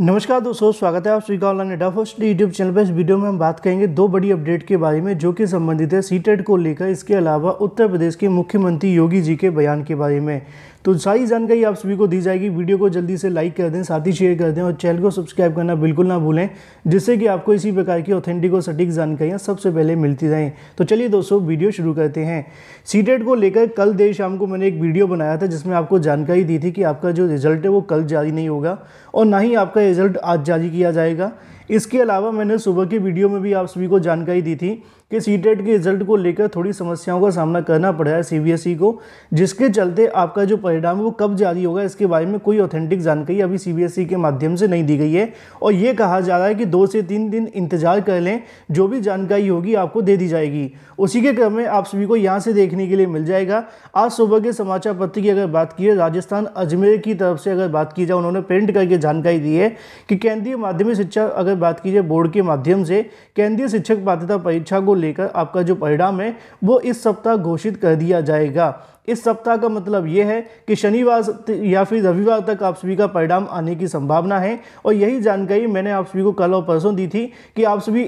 नमस्कार दोस्तों, स्वागत है आप सभी का ऑनलाइन अड्डा फॉर स्टडी यूट्यूब चैनल पर। इस वीडियो में हम बात करेंगे दो बड़ी अपडेट के बारे में जो कि संबंधित है सीटेट को लेकर, इसके अलावा उत्तर प्रदेश के मुख्यमंत्री योगी जी के बयान के बारे में। तो सारी जानकारी आप सभी को दी जाएगी। वीडियो को जल्दी से लाइक कर दें, साथ ही शेयर कर दें और चैनल को सब्सक्राइब करना बिल्कुल ना भूलें, जिससे कि आपको इसी प्रकार की ऑथेंटिक और सटीक जानकारियाँ सबसे पहले मिलती रहें। तो चलिए दोस्तों, वीडियो शुरू करते हैं। सीटेट को लेकर कल देर शाम को मैंने एक वीडियो बनाया था जिसमें आपको जानकारी दी थी कि आपका जो रिजल्ट है वो कल जारी नहीं होगा और ना ही आपका रिजल्ट आज जारी किया जाएगा। इसके अलावा मैंने सुबह की वीडियो में भी आप सभी को जानकारी दी थी कि सीटेट के रिजल्ट को लेकर थोड़ी समस्याओं का सामना करना पड़ रहा है सीबीएसई को, जिसके चलते आपका जो परिणाम है वो कब जारी होगा इसके बारे में कोई ऑथेंटिक जानकारी अभी सीबीएसई के माध्यम से नहीं दी गई है और ये कहा जा रहा है कि 2 से 3 दिन इंतजार कर लें, जो भी जानकारी होगी आपको दे दी जाएगी। उसी के क्रम में आप सभी को यहाँ से देखने के लिए मिल जाएगा। आज सुबह के समाचार पत्र की अगर बात की है, राजस्थान अजमेर की तरफ से अगर बात की जाए, उन्होंने प्रिंट करके जानकारी दी है कि केंद्रीय माध्यमिक शिक्षा अगर बात की जाए बोर्ड के माध्यम से केंद्रीय शिक्षक पात्रता परीक्षा को लेकर आपका जो परिणाम है वो इस सप्ताह घोषित कर दिया जाएगा। इस सप्ताह का मतलब ये है कि शनिवार या फिर रविवार तक आप सभी का परिणाम आने की संभावना है और यही जानकारी मैंने आप सभी को कल और परसों दी थी कि आप सभी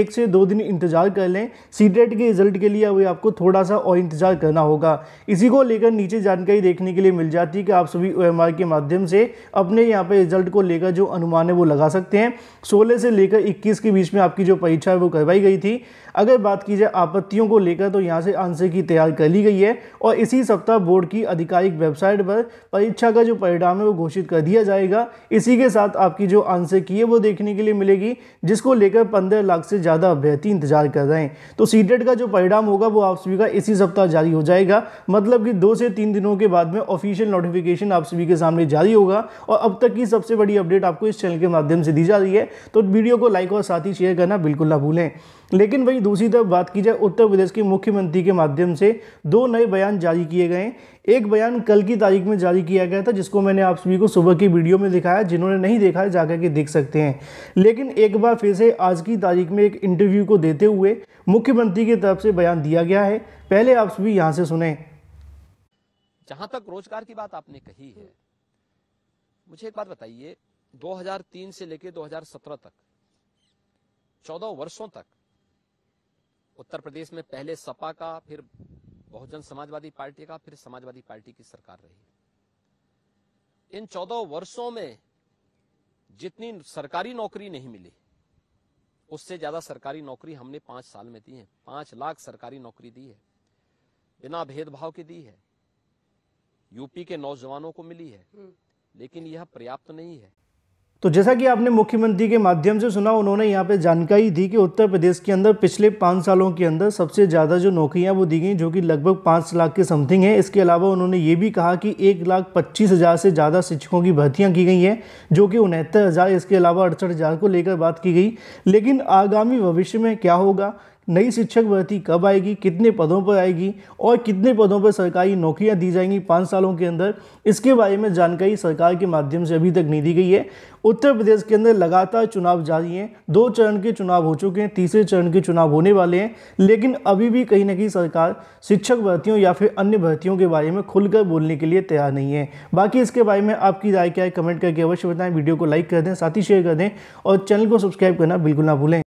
एक से दो दिन इंतजार कर लें। सीटेट के रिजल्ट के लिए अभी आपको थोड़ा सा और इंतजार करना होगा। इसी को लेकर नीचे जानकारी देखने के लिए मिल जाती है कि आप सभी OMR के माध्यम से अपने यहाँ पर रिजल्ट को लेकर जो अनुमान है वो लगा सकते हैं। 16 से लेकर 21 के बीच में आपकी जो परीक्षा है वो करवाई गई थी। अगर बात की जाए आपत्तियों को लेकर तो यहाँ से आंसर की तैयार कर ली गई है और इसी सप्ताह बोर्ड की आधिकारिक वेबसाइट पर परीक्षा का जो परिणाम है वो घोषित कर दिया जाएगा। इसी के साथ आपकी जो आंसर की है वो देखने के लिए मिलेगी, जिसको लेकर 15 लाख से ज़्यादा अभ्यर्थी इंतजार कर रहे हैं। तो सीटेट का जो परिणाम होगा वो आप सभी का इसी सप्ताह जारी हो जाएगा, मतलब कि 2 से 3 दिनों के बाद में ऑफिशियल नोटिफिकेशन आप सभी के सामने जारी होगा। और अब तक की सबसे बड़ी अपडेट आपको इस चैनल के माध्यम से दी जा रही है, तो वीडियो को लाइक और साथ ही शेयर करना बिल्कुल ना भूलें। लेकिन वही दूसरी तरफ बात की जाए, उत्तर प्रदेश के मुख्यमंत्री के माध्यम से 2 नए बयान जारी किए गए। एक बयान कल की तारीख में जारी किया गया था जिसको मैंने आप सभी को सुबह की वीडियो में दिखाया, जिन्होंने नहीं देखा है जाकर के देख सकते हैं। लेकिन एक बार फिर से आज की तारीख में एक इंटरव्यू को देते हुए मुख्यमंत्री की तरफ से बयान दिया गया है, पहले आप सभी यहाँ से सुने। जहाँ तक रोजगार की बात आपने कही है, मुझे एक बात बताइए, 2003 से लेकर 2017 तक 14 वर्षों तक उत्तर प्रदेश में पहले सपा का, फिर बहुजन समाजवादी पार्टी का, फिर समाजवादी पार्टी की सरकार रही। इन 14 वर्षों में जितनी सरकारी नौकरी नहीं मिली उससे ज्यादा सरकारी नौकरी हमने 5 साल में दी है। 5 लाख सरकारी नौकरी दी है, बिना भेदभाव के दी है, यूपी के नौजवानों को मिली है, लेकिन यह पर्याप्त नहीं है। तो जैसा कि आपने मुख्यमंत्री के माध्यम से सुना, उन्होंने यहाँ पे जानकारी दी कि उत्तर प्रदेश के अंदर पिछले 5 सालों के अंदर सबसे ज़्यादा जो नौकरियाँ वो दी गई, जो कि लगभग 5 लाख के समथिंग है। इसके अलावा उन्होंने ये भी कहा कि 1,25,000 से ज़्यादा शिक्षकों की भर्तियाँ की गई हैं, जो कि 69,000, इसके अलावा 68,000 को लेकर बात की गई। लेकिन आगामी भविष्य में क्या होगा, नई शिक्षक भर्ती कब आएगी, कितने पदों पर आएगी और कितने पदों पर सरकारी नौकरियां दी जाएंगी 5 सालों के अंदर, इसके बारे में जानकारी सरकार के माध्यम से अभी तक नहीं दी गई है। उत्तर प्रदेश के अंदर लगातार चुनाव जारी हैं, 2 चरण के चुनाव हो चुके हैं, तीसरे चरण के चुनाव होने वाले हैं, लेकिन अभी भी कहीं ना कहीं सरकार शिक्षक भर्तियों या फिर अन्य भर्तियों के बारे में खुलकर बोलने के लिए तैयार नहीं है। बाकी इसके बारे में आपकी राय क्या है कमेंट करके अवश्य बताएं। वीडियो को लाइक कर दें, साथ ही शेयर कर दें और चैनल को सब्सक्राइब करना बिल्कुल ना भूलें।